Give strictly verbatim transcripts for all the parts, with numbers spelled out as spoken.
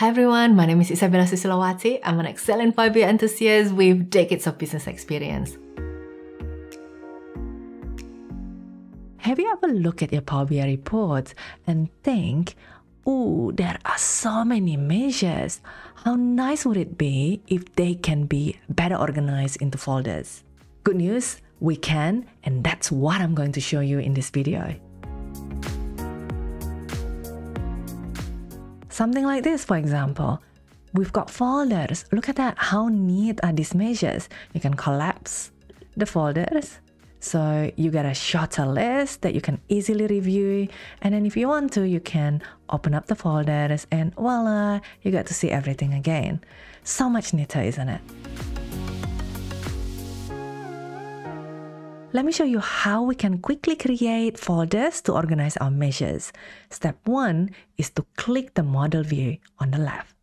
Hi everyone, my name is Isabella Susilowati. I'm an excellent Power B I enthusiast with decades of business experience. Have you ever looked at your Power B I reports and think, oh, there are so many measures. How nice would it be if they can be better organized into folders? Good news, we can, and that's what I'm going to show you in this video. Something like this, for example. We've got folders. Look at that. How neat are these measures? You can collapse the folders, so you get a shorter list that you can easily review. And then if you want to, you can open up the folders and voila, you get to see everything again. So much neater, isn't it? Let me show you how we can quickly create folders to organize our measures. Step one is to click the model view on the left.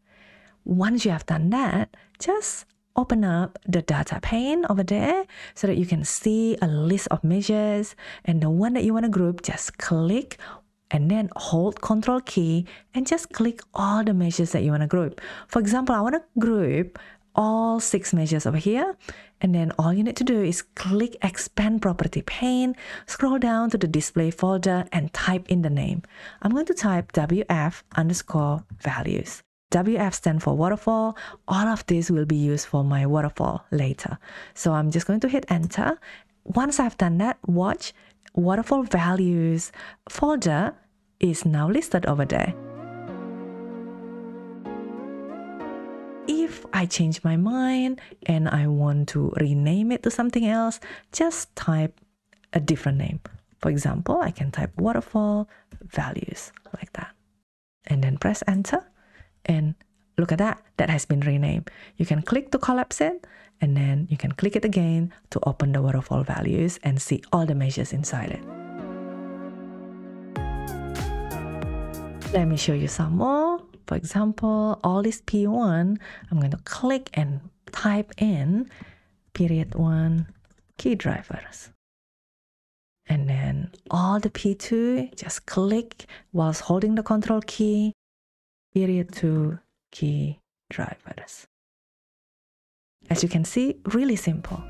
Once you have done that, just open up the data pane over there so that you can see a list of measures, and the one that you want to group, just click and then hold Control key and just click all the measures that you want to group. For example, I want to group all six measures over here, and then all you need to do is click expand property pane, scroll down to the display folder and type in the name. I'm going to type W F underscore values. W F stands for waterfall. All of this will be used for my waterfall later. So I'm just going to hit enter. Once I've done that, watch, waterfall values folder is now listed over there. If I change my mind and I want to rename it to something else, just type a different name. For example, I can type waterfall values like that, and then press enter, and look at that, that has been renamed. You can click to collapse it, and then you can click it again to open the waterfall values and see all the measures inside it. Let me show you some more. For example, all this P one, I'm going to click and type in period one key drivers. And then all the P two, just click whilst holding the Control key, period two key drivers. As you can see, really simple.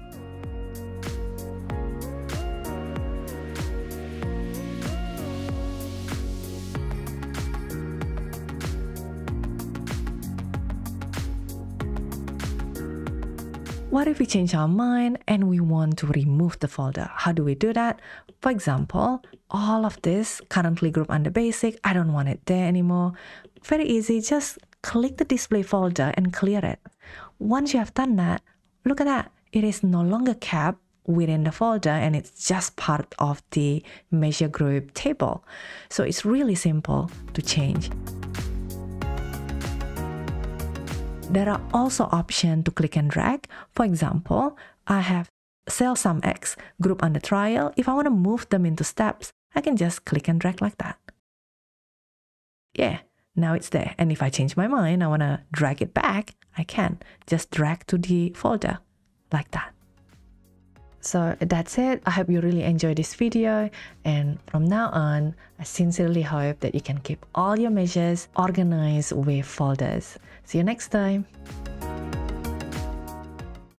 What if we change our mind and we want to remove the folder? How do we do that? For example, all of this currently grouped under basic, I don't want it there anymore. Very easy, just click the display folder and clear it. Once you have done that, look at that. It is no longer kept within the folder and it's just part of the measure group table. So it's really simple to change. There are also options to click and drag. For example, I have sales sum X group under trial. If I want to move them into steps, I can just click and drag like that. Yeah, now it's there. And if I change my mind, I want to drag it back, I can just drag to the folder like that. So that's it. I hope you really enjoyed this video, and from now on, I sincerely hope that you can keep all your measures organized with folders. See you next time.